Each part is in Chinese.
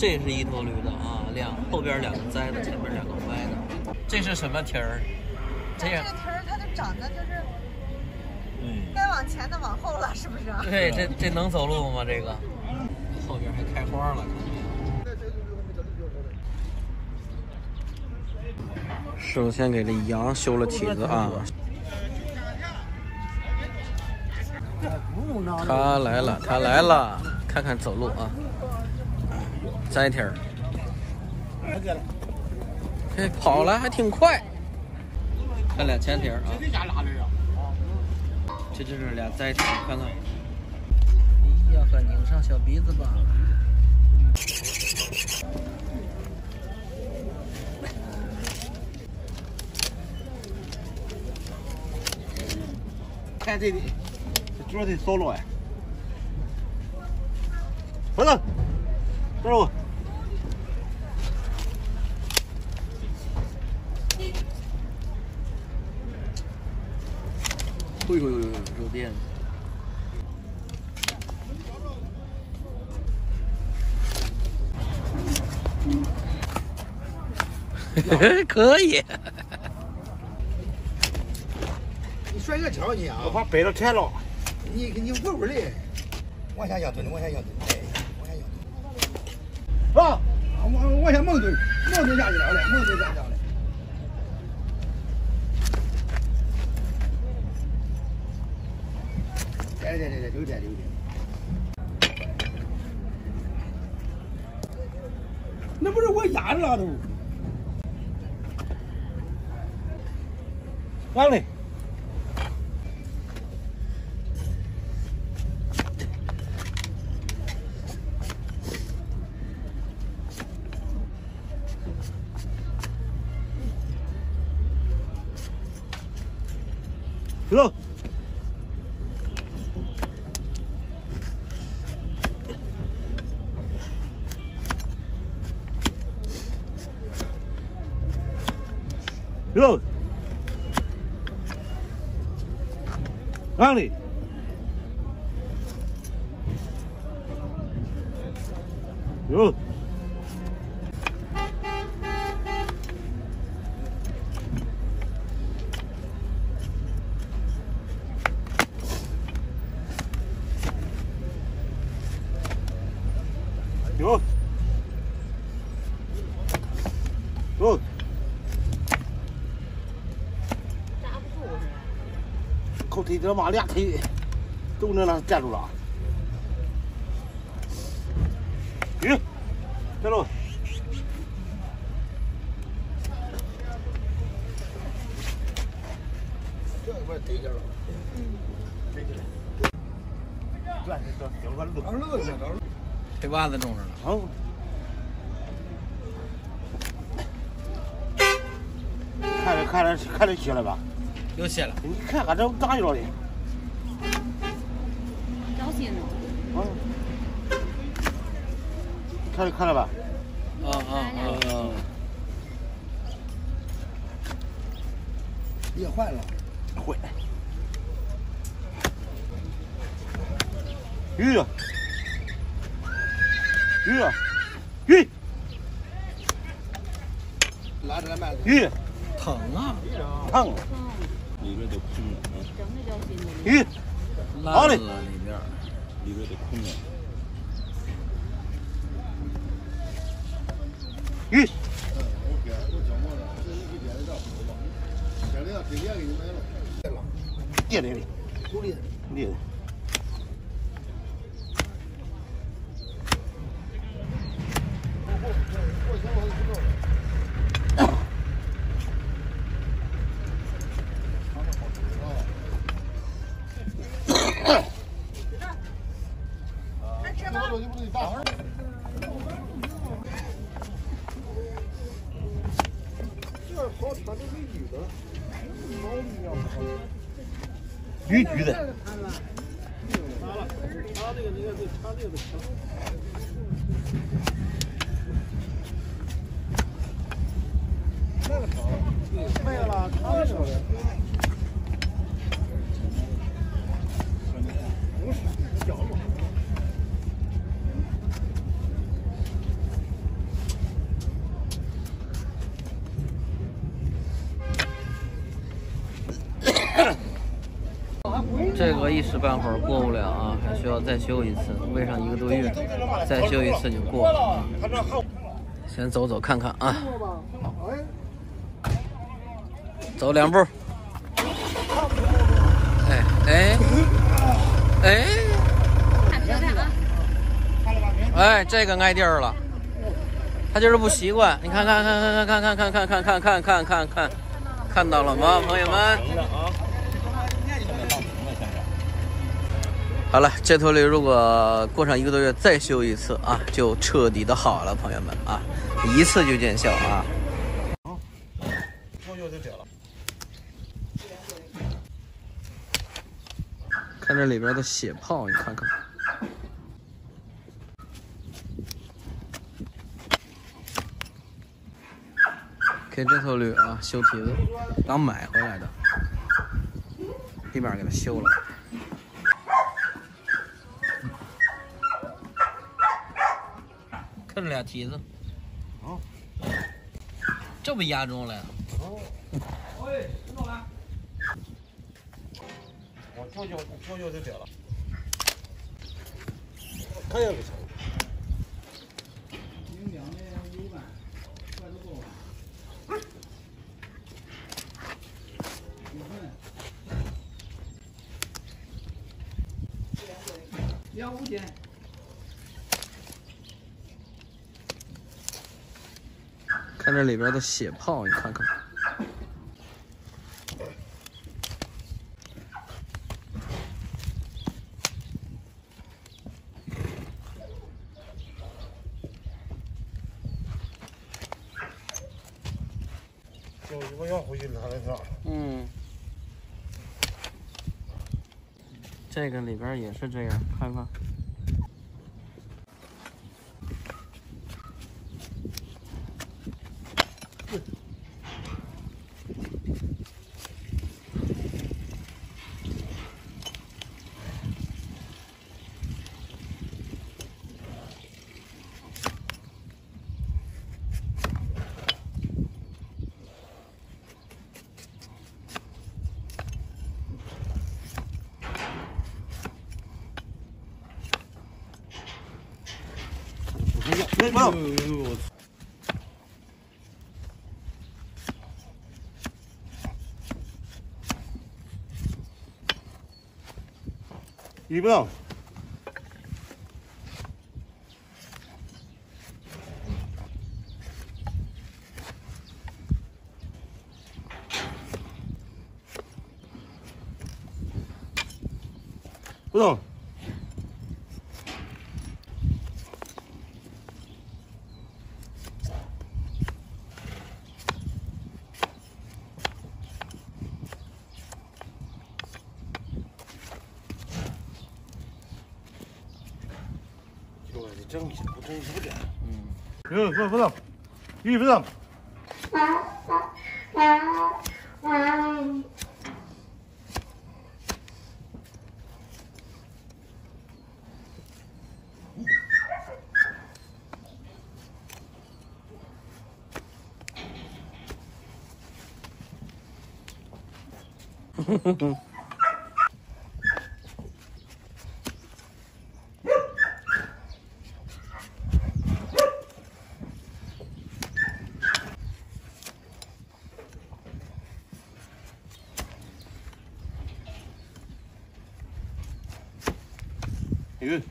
这是一头驴的啊，后边两个栽的，前面两个歪的。这是什么蹄儿？这个蹄儿它就长得就是，该往前的往后了，是不是？对，这能走路吗？这个后边还开花了。 首先给这羊修了蹄子啊，他来了，他来了，看看走路啊，摘蹄儿，嘿，跑了还挺快，看俩前蹄儿啊，这就是俩摘蹄，看看，哎呀呵，拧上小鼻子吧。 看这里，这桌子走路哎，不能，走路。哎呦呦呦，肉垫。可以。 摔个桥你啊！我怕掰了柴了。你稳稳的，往下压蹲，往下压蹲，往下压蹲。啊！往下猛蹲，猛蹲下去了嘞，猛蹲下去了嘞。对，溜达。那不是我压着了都。完了。 走，走，哪里？走。 靠腿他妈俩腿都能让站住了，停，站住，这块得劲了，得劲了，转着转，走个路，腿袜子中上了，看着血了吧？ 有血了，你看看这咋着了的？找血呢。啊。看了吧？啊。也坏了。坏。鱼。拉着个麦子。鱼。疼啊！疼。 里边都空了啊！鱼，好嘞，里边都空了。鱼，电的，电的。 橘子。这个一时半会儿过不了啊，还需要再修一次，喂上一个多月，再修一次就过了啊。先走走看看啊，走两步。哎，哎，这个挨地儿了，他就是不习惯。你看，看到了吗，朋友们？好了，这头驴如果过上一个多月再修一次啊，就彻底的好了，朋友们啊，一次就见效啊。看这里边的血泡，你看看。给这头驴啊修蹄子，刚买回来的，立马给它修了。看这俩蹄子，哦，这不压中了呀？哦，喂，你弄来。 我舅舅就得了，看样子行。你两面500，快都够了。要5点。看这里边的血泡，你看看。 我要回去拿一趟。嗯，这个里边也是这样，看看。一蹦，不动。 不争气，嗯，不动，玉不动，Good.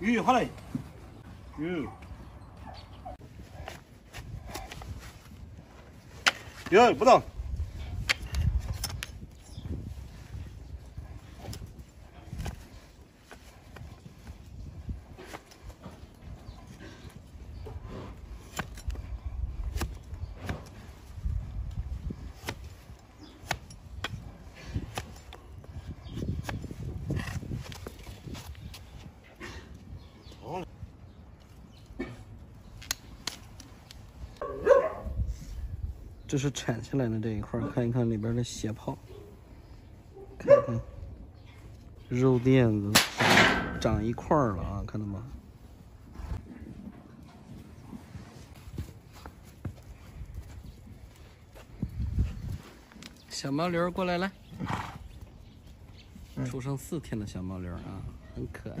鱼回来，鱼不动，这是铲下来的这一块，看一看里边的血泡，看一看肉垫子长一块了啊，看到吗？小毛驴过来，来，出生4天的小毛驴啊，很可爱。